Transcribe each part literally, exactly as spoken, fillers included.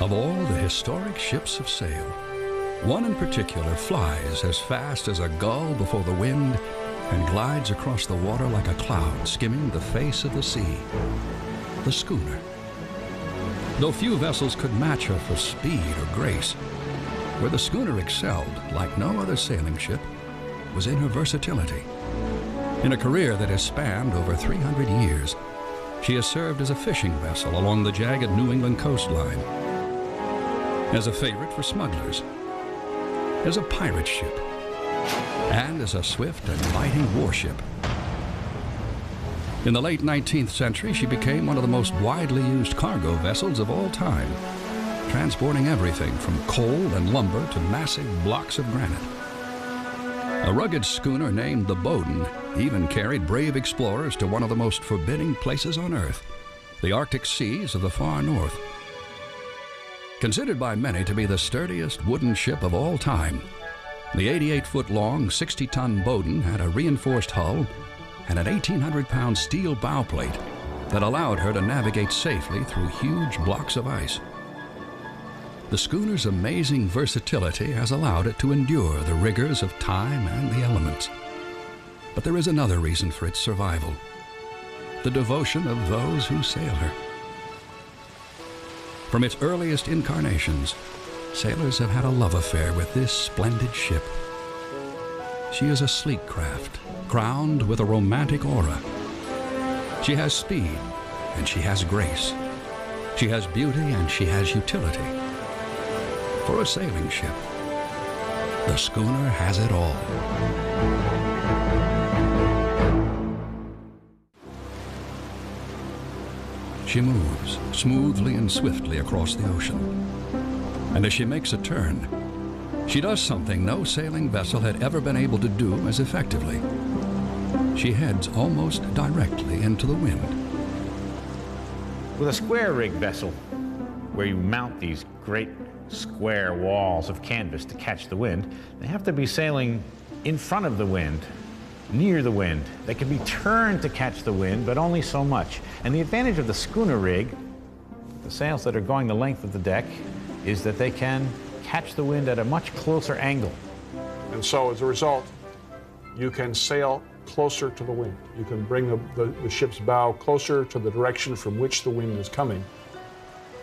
Of all the historic ships of sail, one in particular flies as fast as a gull before the wind and glides across the water like a cloud skimming the face of the sea, the schooner. Though few vessels could match her for speed or grace, where the schooner excelled, like no other sailing ship, was in her versatility. In a career that has spanned over three hundred years, she has served as a fishing vessel along the jagged New England coastline, as a favorite for smugglers, as a pirate ship, and as a swift and mighty warship. In the late nineteenth century, she became one of the most widely used cargo vessels of all time, transporting everything from coal and lumber to massive blocks of granite. A rugged schooner named the Bowdoin even carried brave explorers to one of the most forbidding places on Earth, the Arctic seas of the far north. Considered by many to be the sturdiest wooden ship of all time, the eighty-eight foot long, sixty ton Bowdoin had a reinforced hull and an eighteen hundred pound steel bow plate that allowed her to navigate safely through huge blocks of ice. The schooner's amazing versatility has allowed it to endure the rigors of time and the elements. But there is another reason for its survival: the devotion of those who sail her. From its earliest incarnations, sailors have had a love affair with this splendid ship. She is a sleek craft, crowned with a romantic aura. She has speed, and she has grace. She has beauty, and she has utility. For a sailing ship, the schooner has it all. She moves smoothly and swiftly across the ocean. And as she makes a turn, she does something no sailing vessel had ever been able to do as effectively. She heads almost directly into the wind. With a square rig vessel, where you mount these great square walls of canvas to catch the wind, they have to be sailing in front of the wind, near the wind. They can be turned to catch the wind, but only so much. And the advantage of the schooner rig, the sails that are going the length of the deck, is that they can catch the wind at a much closer angle. And so as a result, you can sail closer to the wind. You can bring the, the, the ship's bow closer to the direction from which the wind is coming.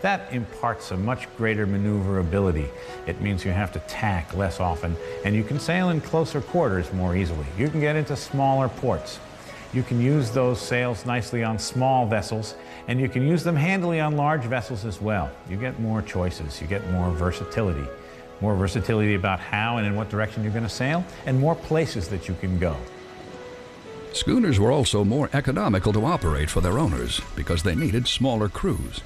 That imparts a much greater maneuverability. It means you have to tack less often, and you can sail in closer quarters more easily. You can get into smaller ports. You can use those sails nicely on small vessels, and you can use them handily on large vessels as well. You get more choices, you get more versatility. More versatility about how and in what direction you're going to sail, and more places that you can go. Schooners were also more economical to operate for their owners because they needed smaller crews.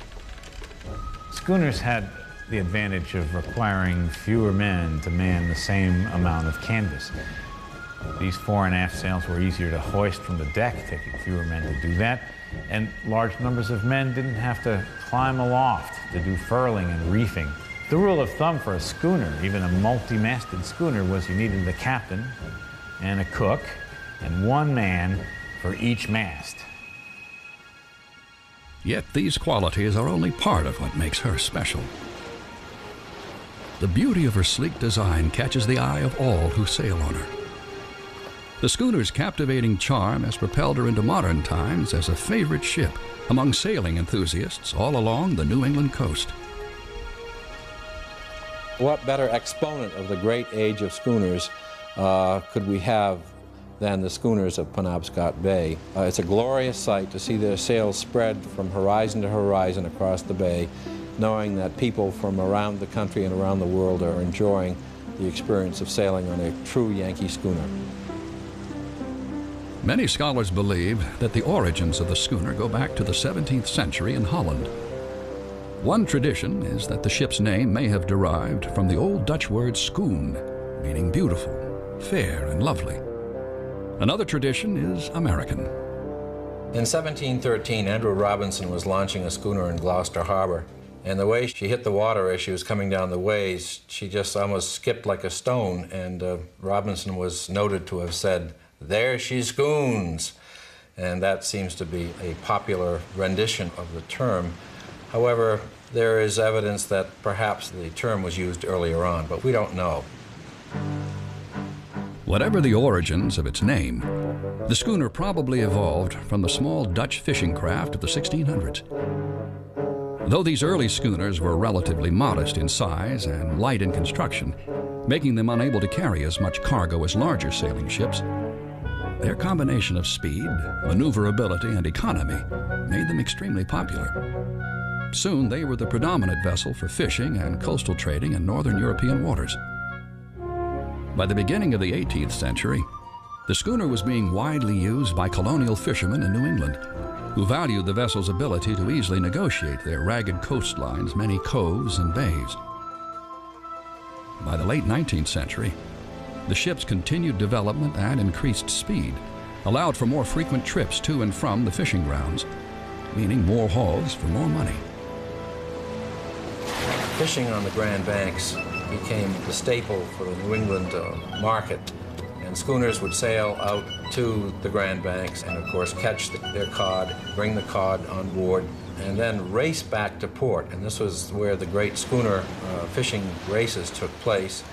Schooners had the advantage of requiring fewer men to man the same amount of canvas. These fore and aft sails were easier to hoist from the deck, taking fewer men to do that, and large numbers of men didn't have to climb aloft to do furling and reefing. The rule of thumb for a schooner, even a multi-masted schooner, was you needed a captain and a cook and one man for each mast. Yet these qualities are only part of what makes her special. The beauty of her sleek design catches the eye of all who sail on her. The schooner's captivating charm has propelled her into modern times as a favorite ship among sailing enthusiasts all along the New England coast. What better exponent of the great age of schooners uh, could we have than the schooners of Penobscot Bay? Uh, it's a glorious sight to see their sails spread from horizon to horizon across the bay, knowing that people from around the country and around the world are enjoying the experience of sailing on a true Yankee schooner. Many scholars believe that the origins of the schooner go back to the seventeenth century in Holland. One tradition is that the ship's name may have derived from the old Dutch word schoon, meaning beautiful, fair, and lovely. Another tradition is American. In seventeen thirteen, Andrew Robinson was launching a schooner in Gloucester Harbor, and the way she hit the water as she was coming down the ways, she just almost skipped like a stone, and uh, Robinson was noted to have said, "There she scoons," and that seems to be a popular rendition of the term. However, there is evidence that perhaps the term was used earlier on, but we don't know. Whatever the origins of its name, the schooner probably evolved from the small Dutch fishing craft of the sixteen hundreds. Though these early schooners were relatively modest in size and light in construction, making them unable to carry as much cargo as larger sailing ships, their combination of speed, maneuverability, and economy made them extremely popular. Soon they were the predominant vessel for fishing and coastal trading in northern European waters. By the beginning of the eighteenth century, the schooner was being widely used by colonial fishermen in New England, who valued the vessel's ability to easily negotiate their ragged coastlines, many coves and bays. By the late nineteenth century, the ship's continued development and increased speed allowed for more frequent trips to and from the fishing grounds, meaning more hauls for more money. Fishing on the Grand Banks became the staple for the New England uh, market, and schooners would sail out to the Grand Banks and, of course, catch the, their cod, bring the cod on board, and then race back to port. And this was where the great schooner uh, fishing races took place,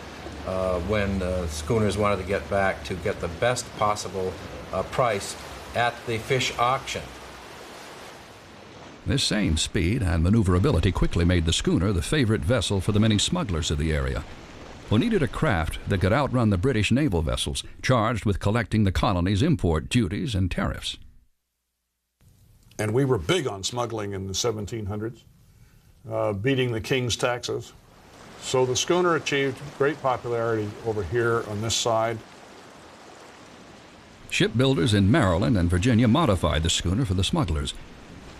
uh, when uh, schooners wanted to get back to get the best possible uh, price at the fish auction. This same speed and maneuverability quickly made the schooner the favorite vessel for the many smugglers of the area, who needed a craft that could outrun the British naval vessels charged with collecting the colony's import duties and tariffs. And we were big on smuggling in the seventeen hundreds, uh, beating the king's taxes. So the schooner achieved great popularity over here on this side. Shipbuilders in Maryland and Virginia modified the schooner for the smugglers,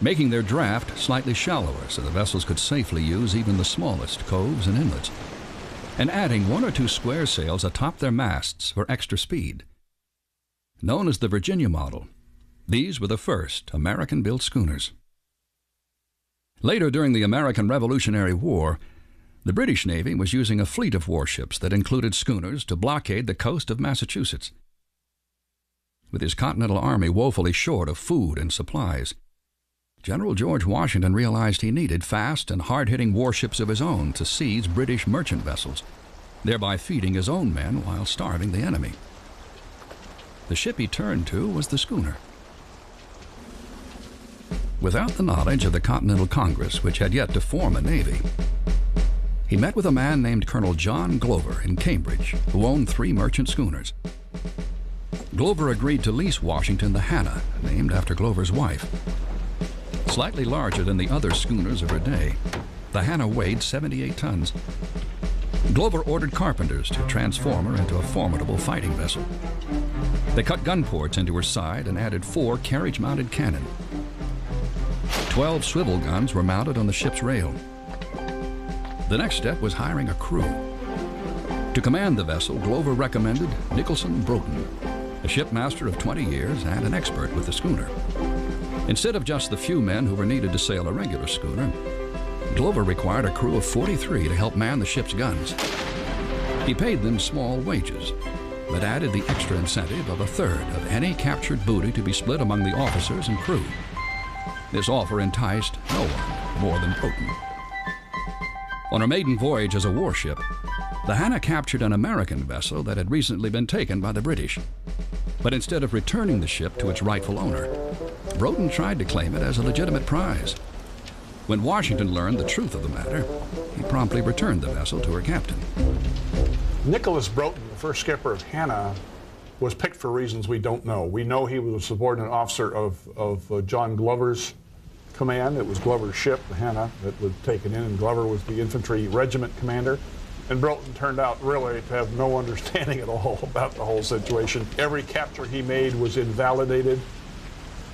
making their draft slightly shallower so the vessels could safely use even the smallest coves and inlets, and adding one or two square sails atop their masts for extra speed. Known as the Virginia model, these were the first American-built schooners. Later, during the American Revolutionary War, the British Navy was using a fleet of warships that included schooners to blockade the coast of Massachusetts. With his Continental Army woefully short of food and supplies, General George Washington realized he needed fast and hard-hitting warships of his own to seize British merchant vessels, thereby feeding his own men while starving the enemy. The ship he turned to was the schooner. Without the knowledge of the Continental Congress, which had yet to form a navy, he met with a man named Colonel John Glover in Cambridge, who owned three merchant schooners. Glover agreed to lease Washington the Hannah, named after Glover's wife. Slightly larger than the other schooners of her day, the Hannah weighed seventy-eight tons. Glover ordered carpenters to transform her into a formidable fighting vessel. They cut gun ports into her side and added four carriage-mounted cannon. Twelve swivel guns were mounted on the ship's rail. The next step was hiring a crew. To command the vessel, Glover recommended Nicholson Broden, a shipmaster of twenty years and an expert with the schooner. Instead of just the few men who were needed to sail a regular schooner, Glover required a crew of forty-three to help man the ship's guns. He paid them small wages, but added the extra incentive of a third of any captured booty to be split among the officers and crew. This offer enticed no one more than Broden. On her maiden voyage as a warship, the Hannah captured an American vessel that had recently been taken by the British. But instead of returning the ship to its rightful owner, Broden tried to claim it as a legitimate prize. When Washington learned the truth of the matter, he promptly returned the vessel to her captain. Nicholas Broughton, the first skipper of Hannah, was picked for reasons we don't know. We know he was a subordinate officer of, of uh, John Glover's command. It was Glover's ship, the Hannah, that was taken in, and Glover was the infantry regiment commander. And Broughton turned out really to have no understanding at all about the whole situation. Every capture he made was invalidated.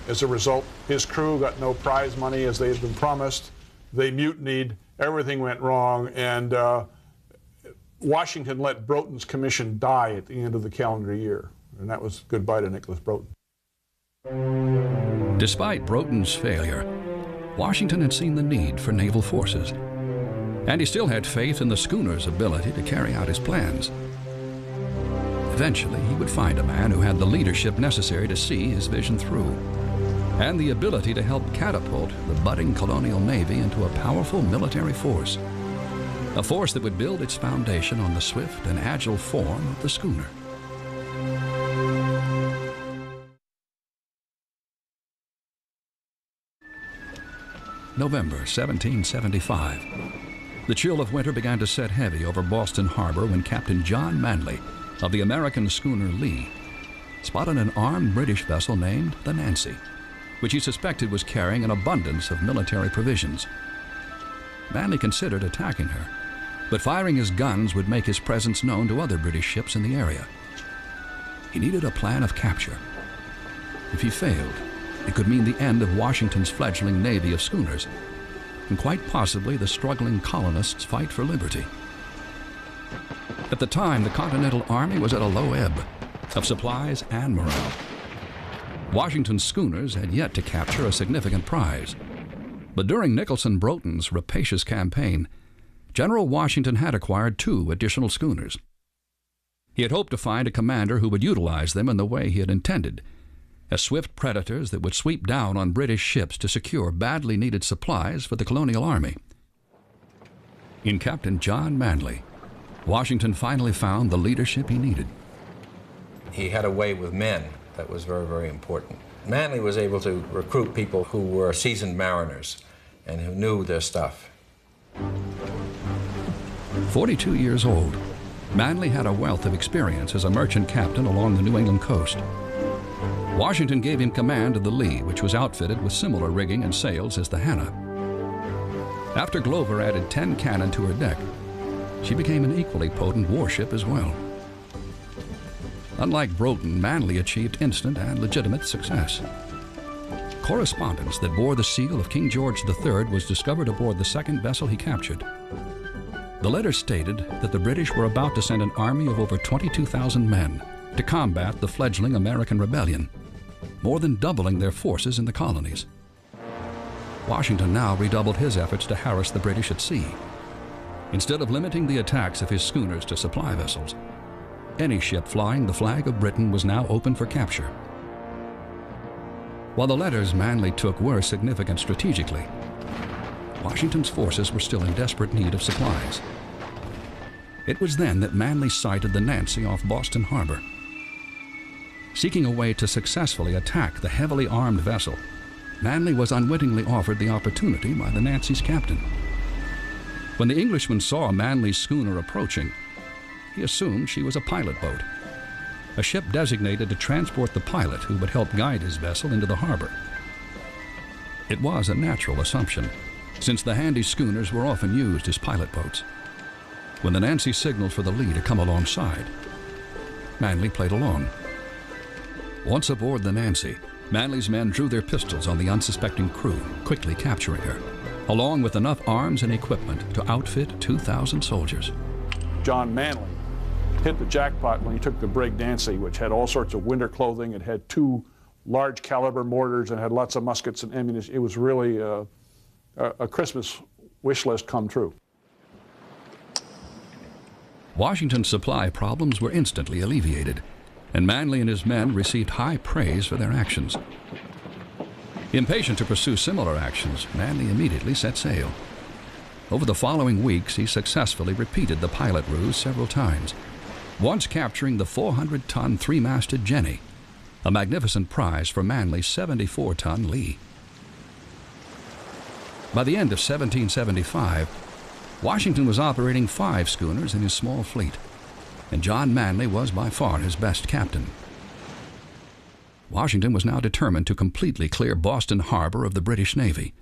As a result, his crew got no prize money as they had been promised. They mutinied, everything went wrong, and uh, Washington let Broughton's commission die at the end of the calendar year. And that was goodbye to Nicholas Broughton. Despite Broughton's failure, Washington had seen the need for naval forces, and he still had faith in the schooner's ability to carry out his plans. Eventually, he would find a man who had the leadership necessary to see his vision through. and the ability to help catapult the budding colonial navy into a powerful military force, a force that would build its foundation on the swift and agile form of the schooner. November seventeen seventy-five. The chill of winter began to set heavy over Boston Harbor when Captain John Manley of the American schooner Lee spotted an armed British vessel named the Nancy, which he suspected was carrying an abundance of military provisions. Manley considered attacking her, but firing his guns would make his presence known to other British ships in the area. He needed a plan of capture. If he failed, it could mean the end of Washington's fledgling navy of schooners, and quite possibly the struggling colonists' fight for liberty. At the time, the Continental Army was at a low ebb of supplies and morale. Washington's schooners had yet to capture a significant prize, but during Nicholson Broughton's rapacious campaign, General Washington had acquired two additional schooners. He had hoped to find a commander who would utilize them in the way he had intended, as swift predators that would sweep down on British ships to secure badly needed supplies for the colonial army. In Captain John Manley, Washington finally found the leadership he needed. He had a way with men that was very, very important. Manley was able to recruit people who were seasoned mariners and who knew their stuff. forty-two years old, Manley had a wealth of experience as a merchant captain along the New England coast. Washington gave him command of the Lee, which was outfitted with similar rigging and sails as the Hannah. After Glover added ten cannon to her deck, she became an equally potent warship as well. Unlike Broughton, Manley achieved instant and legitimate success. Correspondence that bore the seal of King George the Third was discovered aboard the second vessel he captured. The letter stated that the British were about to send an army of over twenty-two thousand men to combat the fledgling American rebellion, more than doubling their forces in the colonies. Washington now redoubled his efforts to harass the British at sea. Instead of limiting the attacks of his schooners to supply vessels, any ship flying the flag of Britain was now open for capture. While the letters Manley took were significant strategically, Washington's forces were still in desperate need of supplies. It was then that Manley sighted the Nancy off Boston Harbor. Seeking a way to successfully attack the heavily armed vessel, Manley was unwittingly offered the opportunity by the Nancy's captain. When the Englishman saw Manley's schooner approaching, he assumed she was a pilot boat, a ship designated to transport the pilot who would help guide his vessel into the harbor. It was a natural assumption, since the handy schooners were often used as pilot boats. When the Nancy signaled for the Lee to come alongside, Manley played along. Once aboard the Nancy, Manley's men drew their pistols on the unsuspecting crew, quickly capturing her, along with enough arms and equipment to outfit two thousand soldiers. John Manley hit the jackpot when he took the brig Nancy, which had all sorts of winter clothing. It had two large caliber mortars and had lots of muskets and ammunition. It was really a, a Christmas wish list come true. Washington's supply problems were instantly alleviated, and Manley and his men received high praise for their actions. Impatient to pursue similar actions, Manley immediately set sail. Over the following weeks, he successfully repeated the pilot ruse several times, once capturing the four hundred ton three-masted Jenny, a magnificent prize for Manley's seventy-four ton Lee. By the end of seventeen seventy-five, Washington was operating five schooners in his small fleet, and John Manley was by far his best captain. Washington was now determined to completely clear Boston Harbor of the British Navy.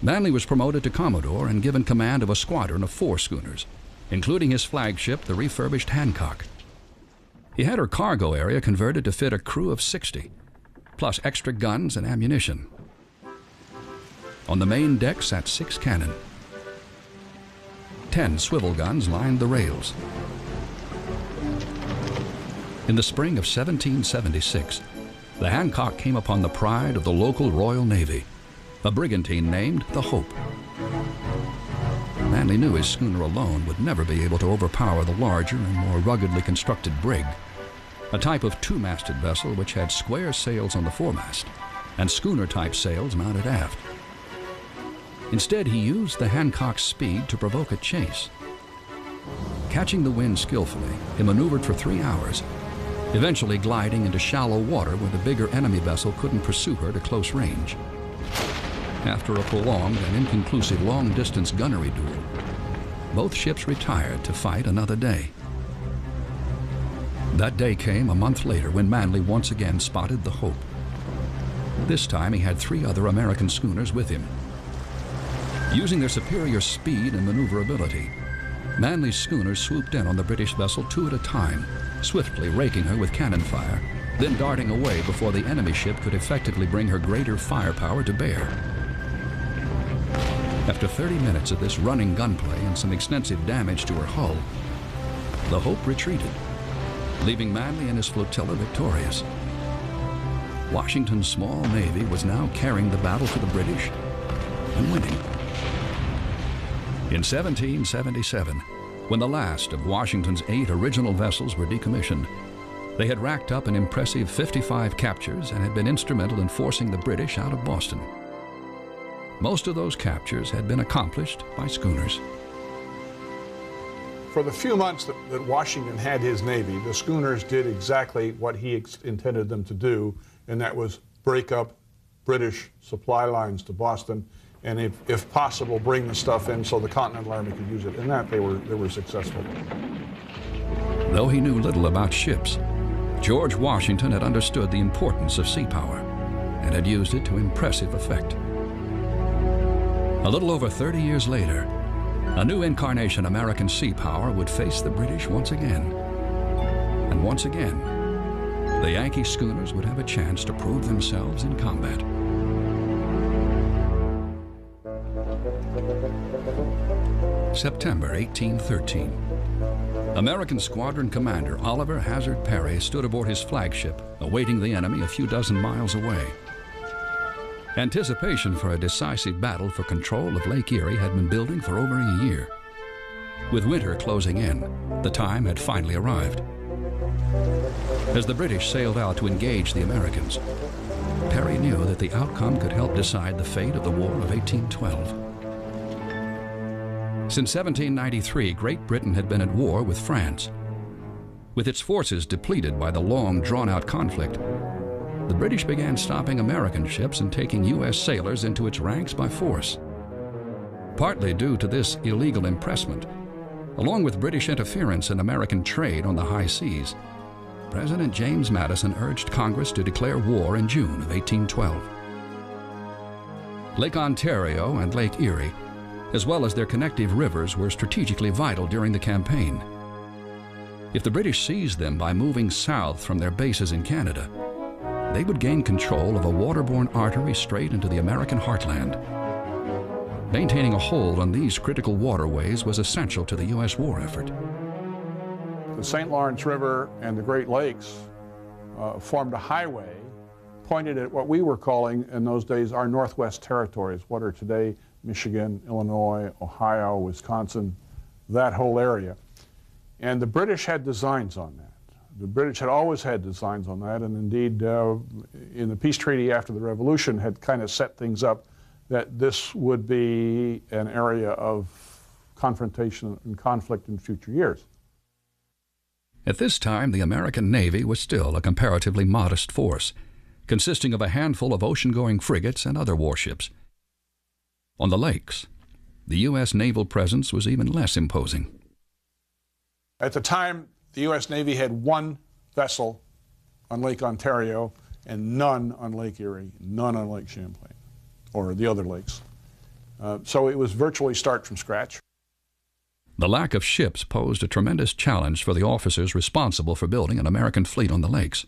Manley was promoted to Commodore and given command of a squadron of four schooners, including his flagship, the refurbished Hancock. He had her cargo area converted to fit a crew of sixty, plus extra guns and ammunition. On the main deck sat six cannon. Ten swivel guns lined the rails. In the spring of seventeen seventy-six, the Hancock came upon the pride of the local Royal Navy, a brigantine named the Hope. Manley knew his schooner alone would never be able to overpower the larger and more ruggedly constructed brig, a type of two-masted vessel which had square sails on the foremast and schooner-type sails mounted aft. Instead, he used the Hancock's speed to provoke a chase. Catching the wind skillfully, he maneuvered for three hours, eventually gliding into shallow water where the bigger enemy vessel couldn't pursue her to close range. After a prolonged and inconclusive long-distance gunnery duel, both ships retired to fight another day. That day came a month later when Manley once again spotted the Hope. This time he had three other American schooners with him. Using their superior speed and maneuverability, Manley's schooners swooped in on the British vessel two at a time, swiftly raking her with cannon fire, then darting away before the enemy ship could effectively bring her greater firepower to bear. After thirty minutes of this running gunplay and some extensive damage to her hull, the Hope retreated, leaving Manley and his flotilla victorious. Washington's small navy was now carrying the battle for the British and winning. In seventeen seventy-seven, when the last of Washington's eight original vessels were decommissioned, they had racked up an impressive fifty-five captures and had been instrumental in forcing the British out of Boston. Most of those captures had been accomplished by schooners. For the few months that, that Washington had his navy, the schooners did exactly what he ex intended them to do, and that was break up British supply lines to Boston, and if, if possible, bring the stuff in so the Continental Army could use it. In that, they were, they were successful. Though he knew little about ships, George Washington had understood the importance of sea power and had used it to impressive effect. A little over thirty years later, a new incarnation American sea power would face the British once again. And once again, the Yankee schooners would have a chance to prove themselves in combat. September eighteen thirteen. American Squadron Commander Oliver Hazard Perry stood aboard his flagship, awaiting the enemy a few dozen miles away. Anticipation for a decisive battle for control of Lake Erie had been building for over a year. With winter closing in, the time had finally arrived. As the British sailed out to engage the Americans, Perry knew that the outcome could help decide the fate of the War of eighteen twelve. Since seventeen ninety-three, Great Britain had been at war with France. With its forces depleted by the long, drawn-out conflict, the British began stopping American ships and taking U S sailors into its ranks by force. Partly due to this illegal impressment, along with British interference in American trade on the high seas, President James Madison urged Congress to declare war in June of eighteen twelve. Lake Ontario and Lake Erie, as well as their connective rivers, were strategically vital during the campaign. If the British seized them by moving south from their bases in Canada, they would gain control of a waterborne artery straight into the American heartland. Maintaining a hold on these critical waterways was essential to the U S war effort. The Saint Lawrence River and the Great Lakes uh, formed a highway pointed at what we were calling in those days our Northwest Territories, what are today Michigan, Illinois, Ohio, Wisconsin, that whole area. And the British had designs on that. The British had always had designs on that, and indeed, uh, in the peace treaty after the Revolution, had kind of set things up that this would be an area of confrontation and conflict in future years. At this time, the American Navy was still a comparatively modest force, consisting of a handful of ocean-going frigates and other warships. On the lakes, the U S naval presence was even less imposing. At the time, the U S Navy had one vessel on Lake Ontario and none on Lake Erie, none on Lake Champlain, or the other lakes. Uh, so it was virtually start from scratch. The lack of ships posed a tremendous challenge for the officers responsible for building an American fleet on the lakes.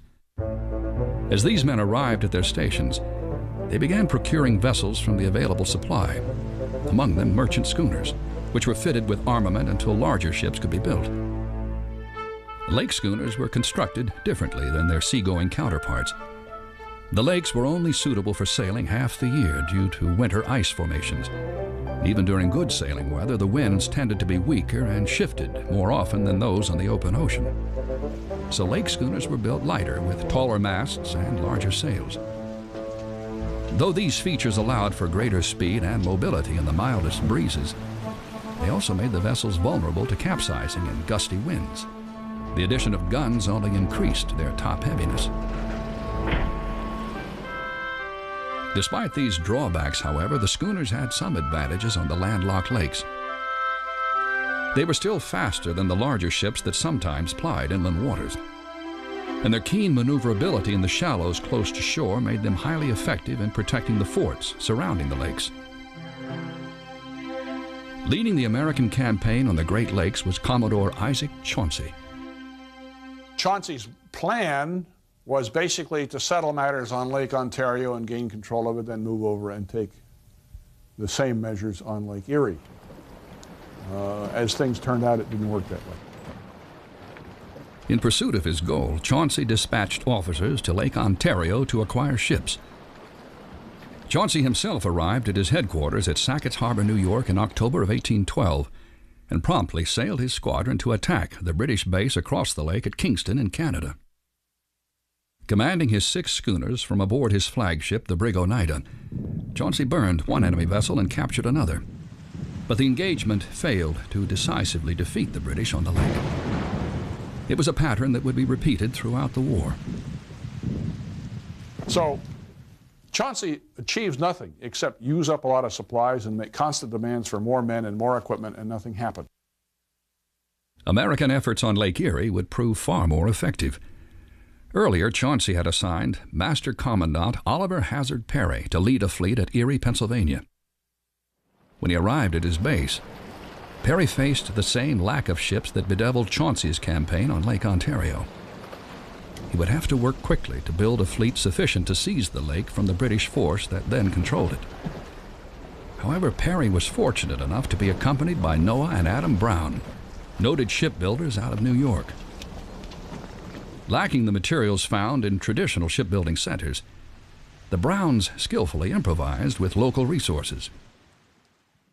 As these men arrived at their stations, they began procuring vessels from the available supply, among them merchant schooners, which were fitted with armament until larger ships could be built. Lake schooners were constructed differently than their seagoing counterparts. The lakes were only suitable for sailing half the year due to winter ice formations. Even during good sailing weather, the winds tended to be weaker and shifted more often than those on the open ocean. So lake schooners were built lighter with taller masts and larger sails. Though these features allowed for greater speed and mobility in the mildest breezes, they also made the vessels vulnerable to capsizing and gusty winds. The addition of guns only increased their top heaviness. Despite these drawbacks, however, the schooners had some advantages on the landlocked lakes. They were still faster than the larger ships that sometimes plied inland waters, and their keen maneuverability in the shallows close to shore made them highly effective in protecting the forts surrounding the lakes. Leading the American campaign on the Great Lakes was Commodore Isaac Chauncey. Chauncey's plan was basically to settle matters on Lake Ontario and gain control of it, then move over and take the same measures on Lake Erie. Uh, as things turned out, it didn't work that way. In pursuit of his goal, Chauncey dispatched officers to Lake Ontario to acquire ships. Chauncey himself arrived at his headquarters at Sackett's Harbor, New York, in October of eighteen twelve, and promptly sailed his squadron to attack the British base across the lake at Kingston in Canada. Commanding his six schooners from aboard his flagship, the brig Oneida, Chauncey burned one enemy vessel and captured another. But the engagement failed to decisively defeat the British on the lake. It was a pattern that would be repeated throughout the war. So Chauncey achieves nothing except use up a lot of supplies and make constant demands for more men and more equipment, and nothing happened. American efforts on Lake Erie would prove far more effective. Earlier, Chauncey had assigned Master Commandant Oliver Hazard Perry to lead a fleet at Erie, Pennsylvania. When he arrived at his base, Perry faced the same lack of ships that bedeviled Chauncey's campaign on Lake Ontario. He would have to work quickly to build a fleet sufficient to seize the lake from the British force that then controlled it. However, Perry was fortunate enough to be accompanied by Noah and Adam Brown, noted shipbuilders out of New York. Lacking the materials found in traditional shipbuilding centers, the Browns skillfully improvised with local resources.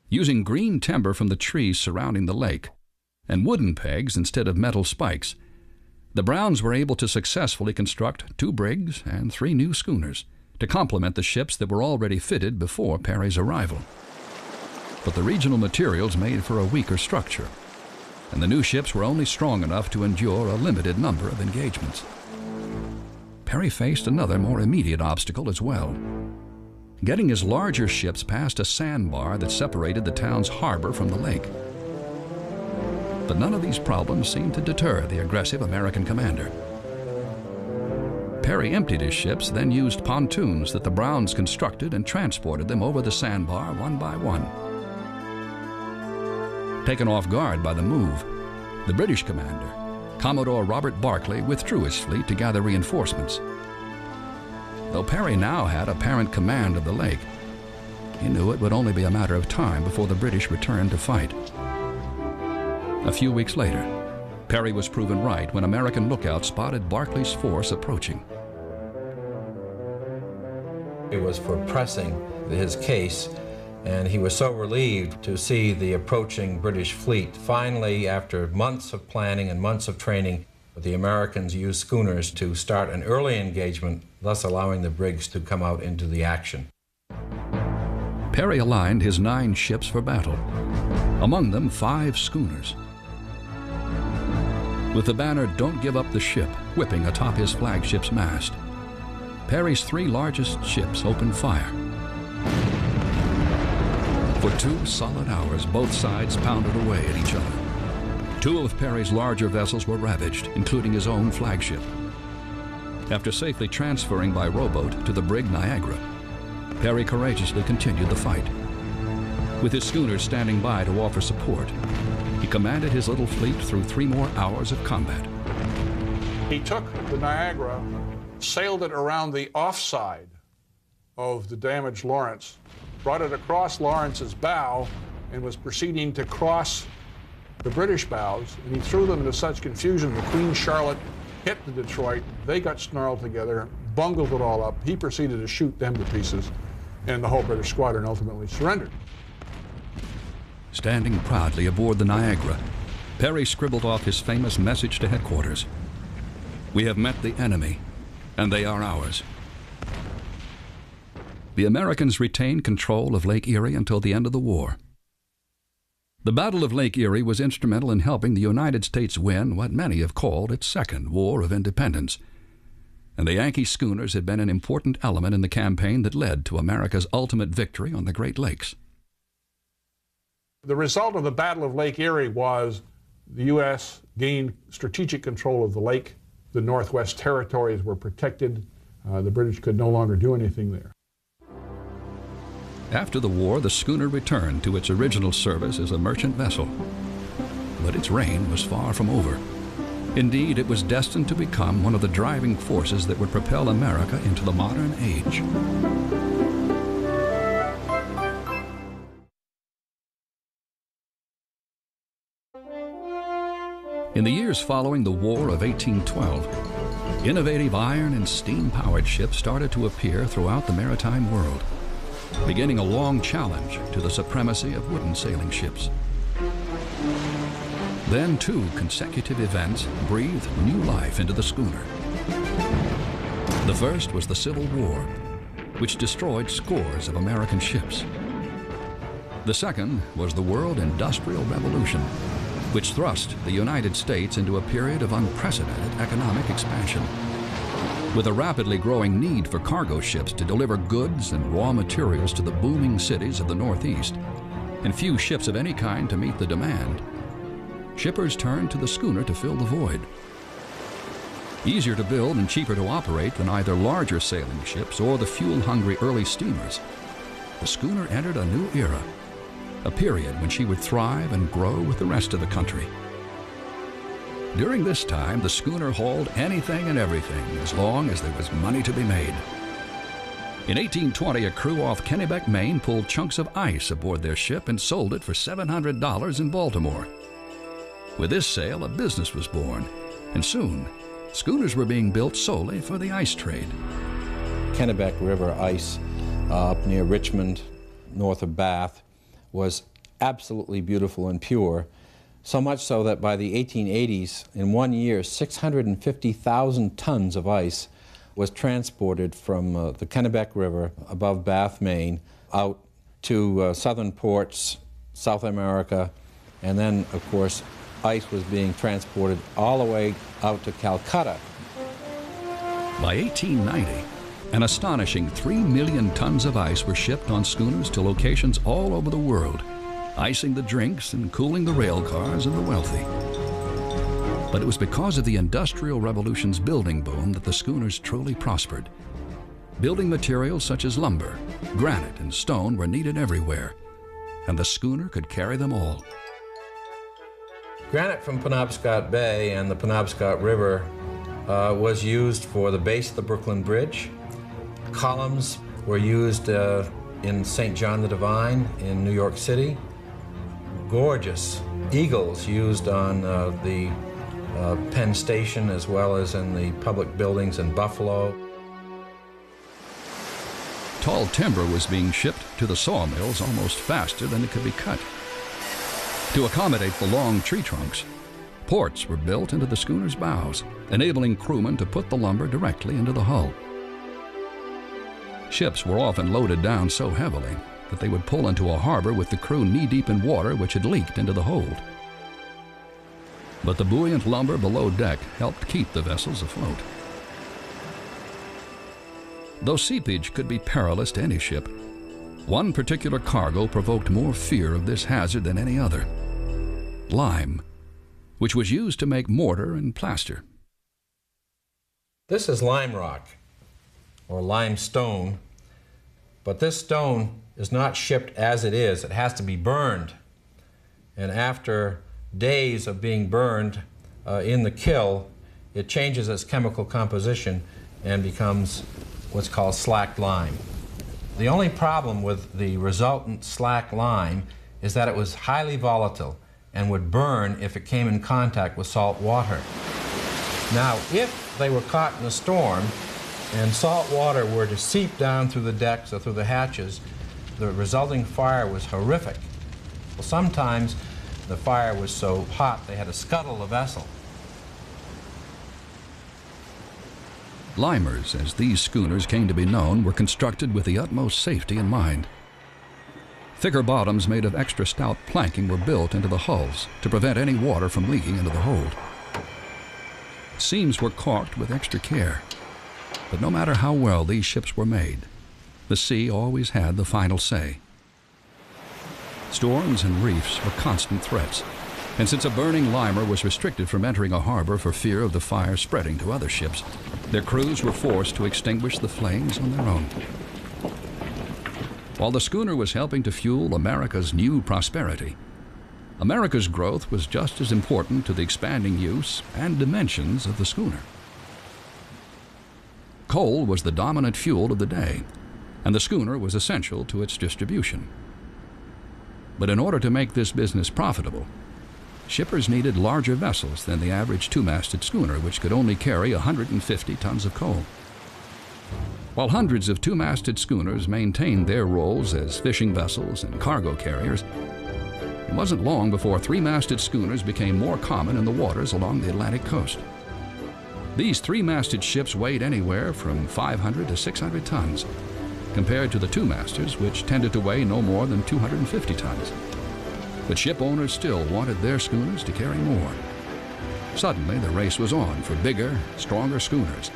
Using green timber from the trees surrounding the lake and wooden pegs instead of metal spikes, the Browns were able to successfully construct two brigs and three new schooners to complement the ships that were already fitted before Perry's arrival. But the regional materials made for a weaker structure, and the new ships were only strong enough to endure a limited number of engagements. Perry faced another more immediate obstacle as well. Getting his larger ships past a sandbar that separated the town's harbor from the lake. But none of these problems seemed to deter the aggressive American commander. Perry emptied his ships, then used pontoons that the Browns constructed and transported them over the sandbar one by one. Taken off guard by the move, the British commander, Commodore Robert Barclay, withdrew his fleet to gather reinforcements. Though Perry now had apparent command of the lake, he knew it would only be a matter of time before the British returned to fight. A few weeks later, Perry was proven right when American lookouts spotted Barclay's force approaching. It was for pressing his case, and he was so relieved to see the approaching British fleet. Finally, after months of planning and months of training, the Americans used schooners to start an early engagement, thus allowing the brigs to come out into the action. Perry aligned his nine ships for battle, among them five schooners. With the banner "Don't Give Up the Ship" whipping atop his flagship's mast, Perry's three largest ships opened fire. For two solid hours, both sides pounded away at each other. Two of Perry's larger vessels were ravaged, including his own flagship. After safely transferring by rowboat to the brig Niagara, Perry courageously continued the fight. With his schooner standing by to offer support, he commanded his little fleet through three more hours of combat. He took the Niagara, sailed it around the offside of the damaged Lawrence, brought it across Lawrence's bow, and was proceeding to cross the British bows, and he threw them into such confusion the Queen Charlotte hit the Detroit. They got snarled together, bungled it all up. He proceeded to shoot them to pieces, and the whole British squadron ultimately surrendered. Standing proudly aboard the Niagara, Perry scribbled off his famous message to headquarters: "We have met the enemy, and they are ours." the Americans retained control of Lake Erie until the end of the war. The Battle of Lake Erie was instrumental in helping the United States win what many have called its Second War of Independence, and the Yankee schooners had been an important element in the campaign that led to America's ultimate victory on the Great Lakes. The result of the Battle of Lake Erie was the U S gained strategic control of the lake. The Northwest Territories were protected. Uh, the British could no longer do anything there. After the war, the schooner returned to its original service as a merchant vessel. But its reign was far from over. Indeed, it was destined to become one of the driving forces that would propel America into the modern age. In the years following the War of eighteen twelve, innovative iron and steam-powered ships started to appear throughout the maritime world, beginning a long challenge to the supremacy of wooden sailing ships. Then two consecutive events breathed new life into the schooner. The first was the Civil War, which destroyed scores of American ships. The second was the World Industrial Revolution, which thrust the United States into a period of unprecedented economic expansion. With a rapidly growing need for cargo ships to deliver goods and raw materials to the booming cities of the Northeast, and few ships of any kind to meet the demand, shippers turned to the schooner to fill the void. Easier to build and cheaper to operate than either larger sailing ships or the fuel-hungry early steamers, the schooner entered a new era, a period when she would thrive and grow with the rest of the country. During this time, the schooner hauled anything and everything as long as there was money to be made. In eighteen twenty, a crew off Kennebec, Maine, pulled chunks of ice aboard their ship and sold it for seven hundred dollars in Baltimore. With this sale, a business was born, and soon, schooners were being built solely for the ice trade. Kennebec River ice uh, up near Richmond, north of Bath, was absolutely beautiful and pure, so much so that by the eighteen eighties, in one year, six hundred fifty thousand tons of ice was transported from uh, the Kennebec River above Bath, Maine, out to uh, southern ports, South America, and then, of course, ice was being transported all the way out to Calcutta. By eighteen ninety, an astonishing three million tons of ice were shipped on schooners to locations all over the world, icing the drinks and cooling the rail cars of the wealthy. But it was because of the Industrial Revolution's building boom that the schooners truly prospered. Building materials such as lumber, granite, and stone were needed everywhere, and the schooner could carry them all. Granite from Penobscot Bay and the Penobscot River uh, was used for the base of the Brooklyn Bridge. Columns were used uh, in Saint John the Divine in New York City. Gorgeous eagles used on uh, the uh, Penn Station as well as in the public buildings in Buffalo. Tall timber was being shipped to the sawmills almost faster than it could be cut. To accommodate the long tree trunks, ports were built into the schooner's bows, enabling crewmen to put the lumber directly into the hull. Ships were often loaded down so heavily that they would pull into a harbor with the crew knee-deep in water which had leaked into the hold. But the buoyant lumber below deck helped keep the vessels afloat. Though seepage could be perilous to any ship, one particular cargo provoked more fear of this hazard than any other: lime, which was used to make mortar and plaster. This is lime rock, or limestone, but this stone is not shipped as it is. It has to be burned, and after days of being burned uh, in the kiln, it changes its chemical composition and becomes what's called slacked lime. The only problem with the resultant slack lime is that it was highly volatile and would burn if it came in contact with salt water. Now, if they were caught in a storm and salt water were to seep down through the decks or through the hatches, the resulting fire was horrific. Well, sometimes the fire was so hot they had to scuttle the vessel. Limers, as these schooners came to be known, were constructed with the utmost safety in mind. Thicker bottoms made of extra stout planking were built into the hulls to prevent any water from leaking into the hold. Seams were caulked with extra care, but no matter how well these ships were made, the sea always had the final say. Storms and reefs were constant threats, and since a burning limer was restricted from entering a harbor for fear of the fire spreading to other ships, their crews were forced to extinguish the flames on their own. While the schooner was helping to fuel America's new prosperity, America's growth was just as important to the expanding use and dimensions of the schooner. Coal was the dominant fuel of the day, and the schooner was essential to its distribution. But in order to make this business profitable, shippers needed larger vessels than the average two-masted schooner, which could only carry one hundred fifty tons of coal. While hundreds of two-masted schooners maintained their roles as fishing vessels and cargo carriers, it wasn't long before three-masted schooners became more common in the waters along the Atlantic coast. These three-masted ships weighed anywhere from five hundred to six hundred tons, compared to the two-masters, which tended to weigh no more than two hundred fifty tons. But ship owners still wanted their schooners to carry more. Suddenly, the race was on for bigger, stronger schooners.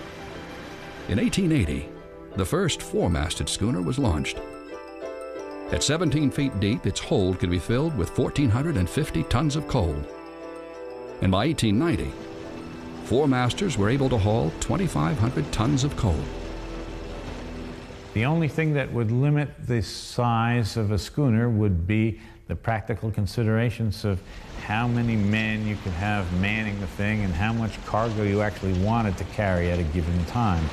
In eighteen eighty, the first four-masted schooner was launched. At seventeen feet deep, its hold could be filled with one thousand four hundred fifty tons of coal. And by eighteen ninety, four-masters were able to haul two thousand five hundred tons of coal. The only thing that would limit the size of a schooner would be the practical considerations of how many men you could have manning the thing and how much cargo you actually wanted to carry at a given time.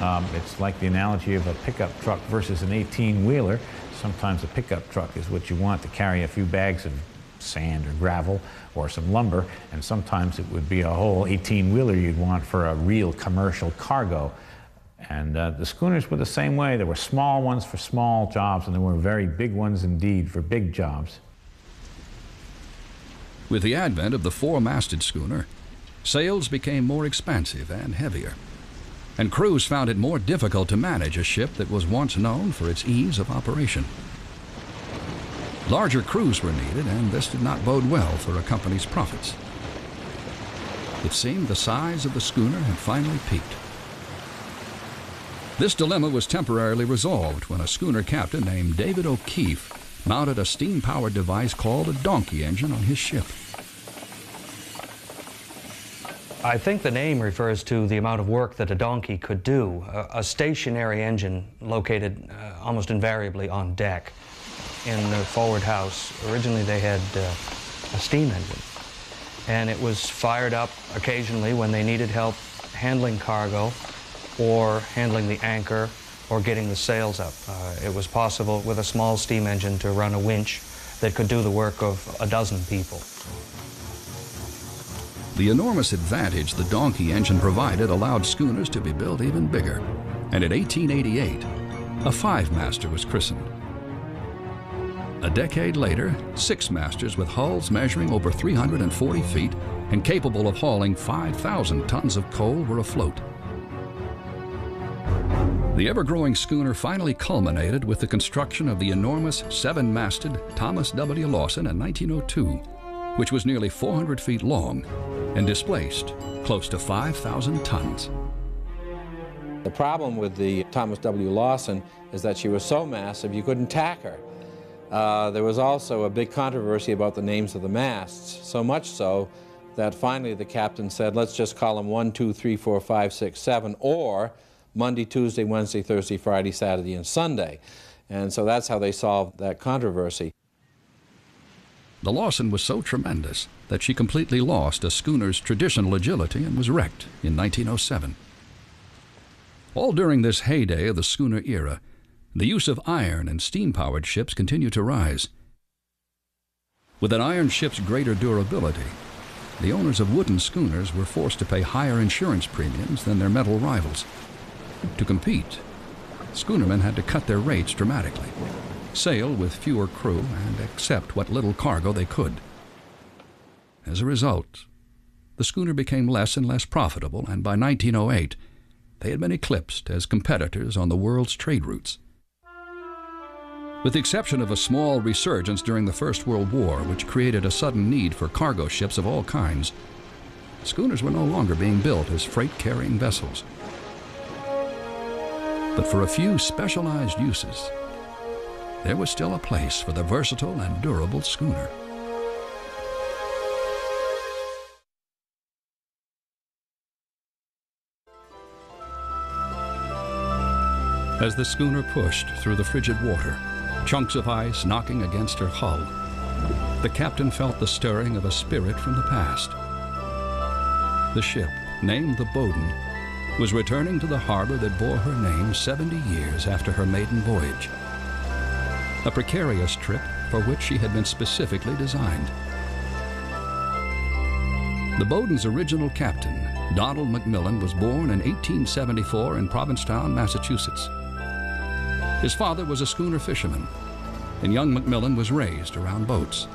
Um, it's like the analogy of a pickup truck versus an eighteen-wheeler. Sometimes a pickup truck is what you want to carry a few bags of sand or gravel or some lumber, and sometimes it would be a whole eighteen-wheeler you'd want for a real commercial cargo. And uh, the schooners were the same way. There were small ones for small jobs, and there were very big ones indeed for big jobs. With the advent of the four-masted schooner, sails became more expansive and heavier, and crews found it more difficult to manage a ship that was once known for its ease of operation. Larger crews were needed, and this did not bode well for a company's profits. It seemed the size of the schooner had finally peaked. This dilemma was temporarily resolved when a schooner captain named David O'Keefe mounted a steam-powered device called a donkey engine on his ship. I think the name refers to the amount of work that a donkey could do, a, a stationary engine located uh, almost invariably on deck. In the forward house, originally they had uh, a steam engine, and it was fired up occasionally when they needed help handling cargo, or handling the anchor, or getting the sails up. Uh, it was possible with a small steam engine to run a winch that could do the work of a dozen people. The enormous advantage the donkey engine provided allowed schooners to be built even bigger, and in eighteen eighty-eight, a five-master was christened. A decade later, six masters with hulls measuring over three hundred forty feet and capable of hauling five thousand tons of coal were afloat. The ever-growing schooner finally culminated with the construction of the enormous seven-masted Thomas W. Lawson in nineteen oh two, which was nearly four hundred feet long and displaced close to five thousand tons. The problem with the Thomas W. Lawson is that she was so massive you couldn't tack her. Uh, there was also a big controversy about the names of the masts, so much so that finally the captain said, let's just call them one, two, three, four, five, six, seven, or Monday, Tuesday, Wednesday, Thursday, Friday, Saturday, and Sunday. And so that's how they solved that controversy. The Lawson was so tremendous that she completely lost a schooner's traditional agility and was wrecked in nineteen oh seven. All during this heyday of the schooner era, the use of iron and steam-powered ships continued to rise. With an iron ship's greater durability, the owners of wooden schooners were forced to pay higher insurance premiums than their metal rivals. To compete, schoonermen had to cut their rates dramatically, sail with fewer crew, and accept what little cargo they could. As a result, the schooner became less and less profitable, and by nineteen oh eight, they had been eclipsed as competitors on the world's trade routes. With the exception of a small resurgence during the First World War, which created a sudden need for cargo ships of all kinds, schooners were no longer being built as freight-carrying vessels. But for a few specialized uses, there was still a place for the versatile and durable schooner. As the schooner pushed through the frigid water, chunks of ice knocking against her hull, the captain felt the stirring of a spirit from the past. The ship, named the Bowdoin, was returning to the harbor that bore her name seventy years after her maiden voyage. A precarious trip for which she had been specifically designed. The Bowdoin's original captain, Donald MacMillan, was born in eighteen seventy-four in Provincetown, Massachusetts. His father was a schooner fisherman, and young MacMillan was raised around boats.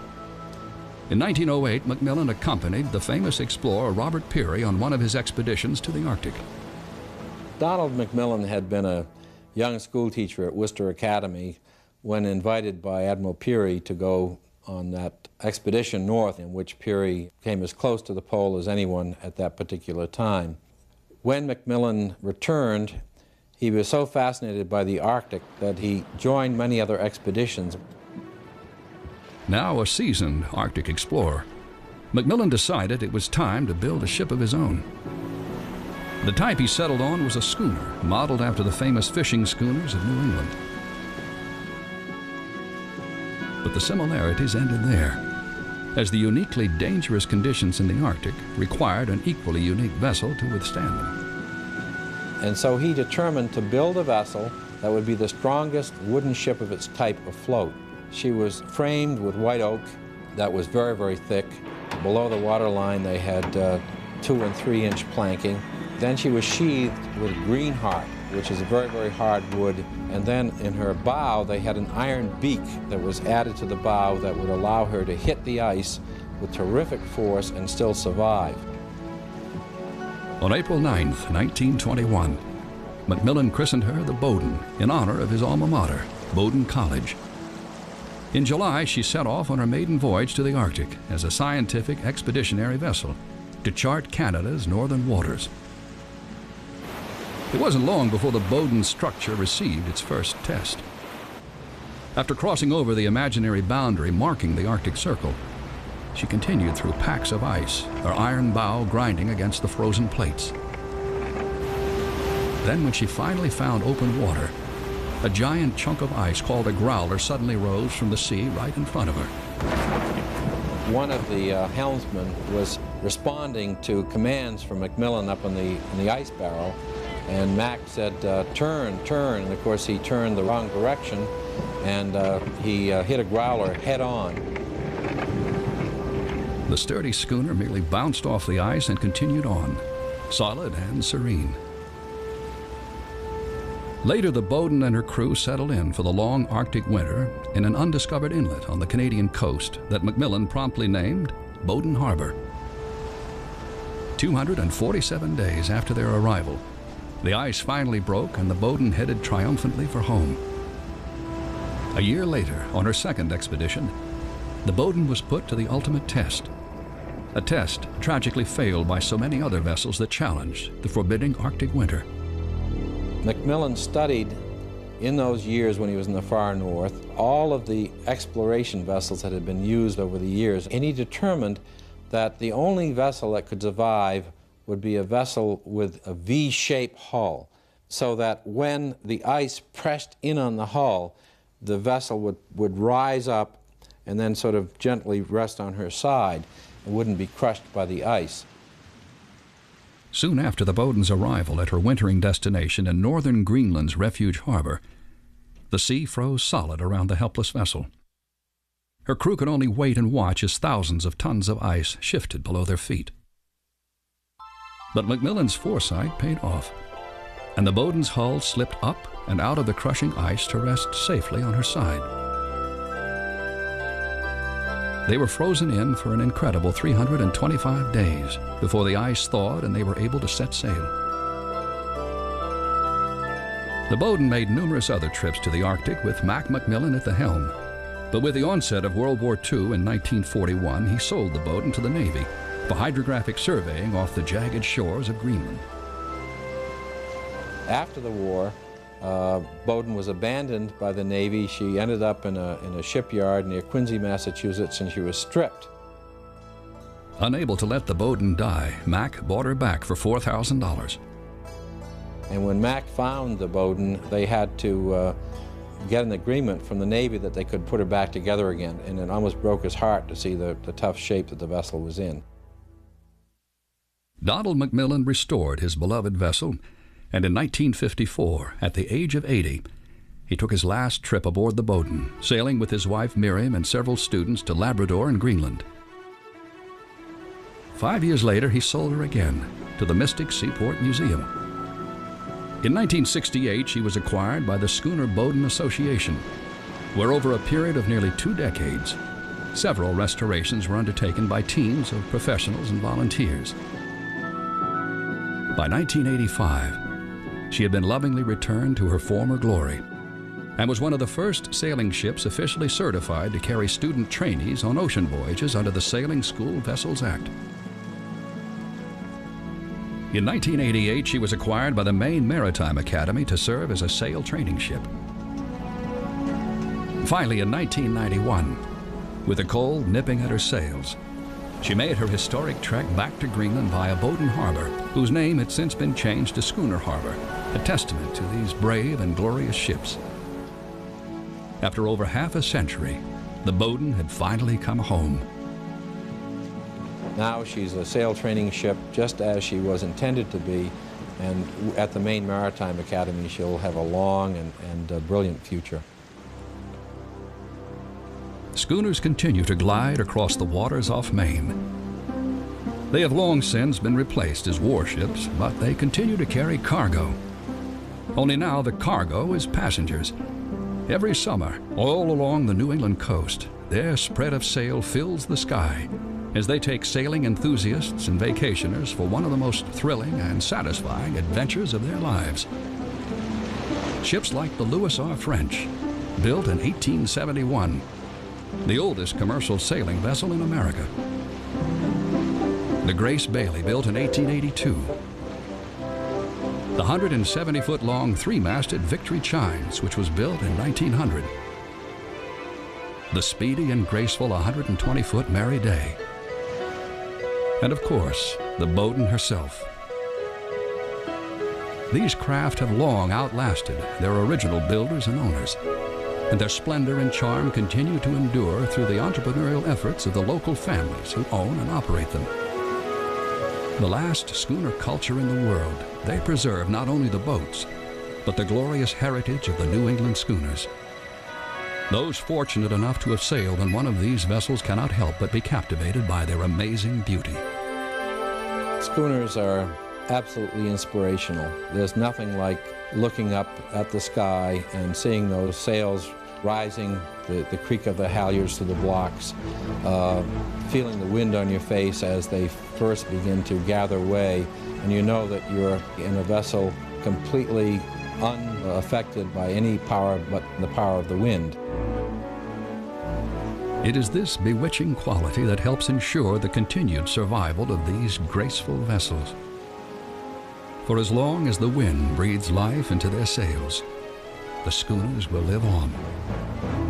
In nineteen oh eight, MacMillan accompanied the famous explorer Robert Peary on one of his expeditions to the Arctic. Donald MacMillan had been a young schoolteacher at Worcester Academy when invited by Admiral Peary to go on that expedition north, in which Peary came as close to the pole as anyone at that particular time. When MacMillan returned, he was so fascinated by the Arctic that he joined many other expeditions. Now a seasoned Arctic explorer, MacMillan decided it was time to build a ship of his own. The type he settled on was a schooner modeled after the famous fishing schooners of New England. But the similarities ended there, as the uniquely dangerous conditions in the Arctic required an equally unique vessel to withstand them. And so he determined to build a vessel that would be the strongest wooden ship of its type afloat. She was framed with white oak that was very, very thick. Below the waterline, they had uh, two and three inch planking. Then she was sheathed with green heart, which is a very, very hard wood. And then in her bow, they had an iron beak that was added to the bow that would allow her to hit the ice with terrific force and still survive. On April ninth, nineteen twenty-one, MacMillan christened her the Bowdoin in honor of his alma mater, Bowdoin College. In July, she set off on her maiden voyage to the Arctic as a scientific expeditionary vessel to chart Canada's northern waters. It wasn't long before the Bowdoin structure received its first test. After crossing over the imaginary boundary marking the Arctic Circle, she continued through packs of ice, her iron bow grinding against the frozen plates. Then when she finally found open water, a giant chunk of ice called a growler suddenly rose from the sea right in front of her. One of the uh, helmsmen was responding to commands from MacMillan up in the, in the ice barrel. And Mac said, uh, turn, turn, and of course he turned the wrong direction, and uh, he uh, hit a growler head on. The sturdy schooner merely bounced off the ice and continued on, solid and serene. Later, the Bowdoin and her crew settled in for the long Arctic winter in an undiscovered inlet on the Canadian coast that MacMillan promptly named Bowdoin Harbor. two hundred forty-seven days after their arrival, the ice finally broke and the Bowdoin headed triumphantly for home. A year later, on her second expedition, the Bowdoin was put to the ultimate test, a test tragically failed by so many other vessels that challenged the forbidding Arctic winter. MacMillan studied in those years when he was in the far north all of the exploration vessels that had been used over the years, and he determined that the only vessel that could survive would be a vessel with a V-shaped hull, so that when the ice pressed in on the hull, the vessel would, would rise up and then sort of gently rest on her side and wouldn't be crushed by the ice. Soon after the Bowdoin's arrival at her wintering destination in northern Greenland's Refuge Harbor, the sea froze solid around the helpless vessel. Her crew could only wait and watch as thousands of tons of ice shifted below their feet. But MacMillan's foresight paid off, and the Bowdoin's hull slipped up and out of the crushing ice to rest safely on her side. They were frozen in for an incredible three hundred twenty-five days before the ice thawed and they were able to set sail. The Bowdoin made numerous other trips to the Arctic with Mac Macmillan at the helm. But with the onset of World War Two in nineteen forty-one, he sold the Bowdoin to the Navy for hydrographic surveying off the jagged shores of Greenland. After the war, uh, Bowdoin was abandoned by the Navy. She ended up in a, in a shipyard near Quincy, Massachusetts, and she was stripped. Unable to let the Bowdoin die, Mac bought her back for four thousand dollars. And when Mac found the Bowdoin, they had to uh, get an agreement from the Navy that they could put her back together again, and it almost broke his heart to see the, the tough shape that the vessel was in. Donald MacMillan restored his beloved vessel, and in nineteen fifty-four, at the age of eighty, he took his last trip aboard the Bowdoin, sailing with his wife Miriam and several students to Labrador and Greenland. Five years later, he sold her again to the Mystic Seaport Museum. In nineteen sixty-eight, she was acquired by the Schooner Bowdoin Association, where over a period of nearly two decades, several restorations were undertaken by teams of professionals and volunteers. By nineteen eighty-five, she had been lovingly returned to her former glory and was one of the first sailing ships officially certified to carry student trainees on ocean voyages under the Sailing School Vessels Act. In nineteen eighty-eight, she was acquired by the Maine Maritime Academy to serve as a sail training ship. Finally, in nineteen ninety-one, with the cold nipping at her sails, she made her historic trek back to Greenland via Bowdoin Harbor, whose name had since been changed to Schooner Harbor, a testament to these brave and glorious ships. After over half a century, the Bowdoin had finally come home. Now she's a sail training ship, just as she was intended to be, and at the Maine Maritime Academy she'll have a long and, and uh, brilliant future. Schooners continue to glide across the waters off Maine. They have long since been replaced as warships, but they continue to carry cargo. Only now the cargo is passengers. Every summer, all along the New England coast, their spread of sail fills the sky, as they take sailing enthusiasts and vacationers for one of the most thrilling and satisfying adventures of their lives. Ships like the Louis R. French, built in eighteen seventy-one, the oldest commercial sailing vessel in America. The Grace Bailey, built in eighteen eighty-two. The one hundred seventy foot long three-masted Victory Chimes, which was built in nineteen hundred. The speedy and graceful one hundred twenty foot Mary Day. And of course, the Bowdoin herself. These craft have long outlasted their original builders and owners, and their splendor and charm continue to endure through the entrepreneurial efforts of the local families who own and operate them. The last schooner culture in the world, they preserve not only the boats, but the glorious heritage of the New England schooners. Those fortunate enough to have sailed on one of these vessels cannot help but be captivated by their amazing beauty. Schooners are absolutely inspirational. There's nothing like looking up at the sky and seeing those sails rising, the, the creak of the halyards to the blocks, uh, feeling the wind on your face as they first begin to gather way, and you know that you're in a vessel completely unaffected by any power but the power of the wind. It is this bewitching quality that helps ensure the continued survival of these graceful vessels. For as long as the wind breathes life into their sails, the schooners will live on.